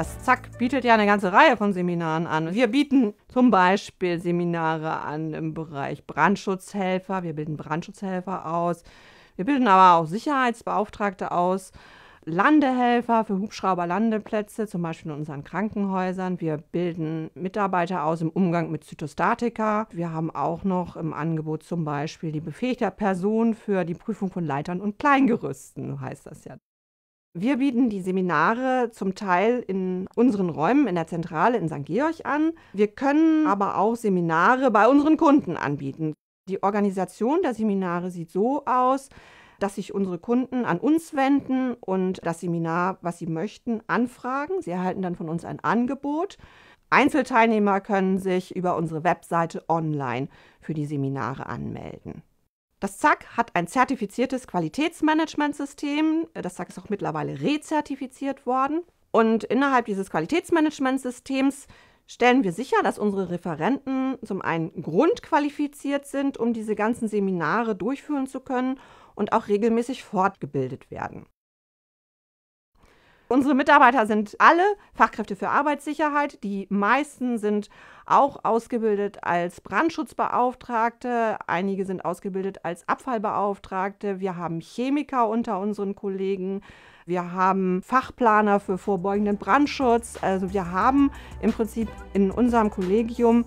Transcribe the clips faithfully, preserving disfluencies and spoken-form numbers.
Das Z A K bietet ja eine ganze Reihe von Seminaren an. Wir bieten zum Beispiel Seminare an im Bereich Brandschutzhelfer. Wir bilden Brandschutzhelfer aus. Wir bilden aber auch Sicherheitsbeauftragte aus. Landehelfer für Hubschrauberlandeplätze, zum Beispiel in unseren Krankenhäusern. Wir bilden Mitarbeiter aus im Umgang mit Zytostatika. Wir haben auch noch im Angebot zum Beispiel die befähigte Person für die Prüfung von Leitern und Kleingerüsten, heißt das ja. Wir bieten die Seminare zum Teil in unseren Räumen in der Zentrale in Sankt Georg an. Wir können aber auch Seminare bei unseren Kunden anbieten. Die Organisation der Seminare sieht so aus, dass sich unsere Kunden an uns wenden und das Seminar, was sie möchten, anfragen. Sie erhalten dann von uns ein Angebot. Einzelteilnehmer können sich über unsere Webseite online für die Seminare anmelden. Das Z A K hat ein zertifiziertes Qualitätsmanagementsystem. Das Z A K ist auch mittlerweile rezertifiziert worden. Und innerhalb dieses Qualitätsmanagementsystems stellen wir sicher, dass unsere Referenten zum einen grundqualifiziert sind, um diese ganzen Seminare durchführen zu können und auch regelmäßig fortgebildet werden. Unsere Mitarbeiter sind alle Fachkräfte für Arbeitssicherheit. Die meisten sind auch ausgebildet als Brandschutzbeauftragte. Einige sind ausgebildet als Abfallbeauftragte. Wir haben Chemiker unter unseren Kollegen. Wir haben Fachplaner für vorbeugenden Brandschutz. Also wir haben im Prinzip in unserem Kollegium,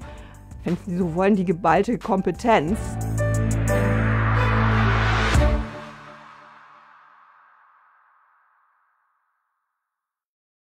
wenn Sie so wollen, die geballte Kompetenz.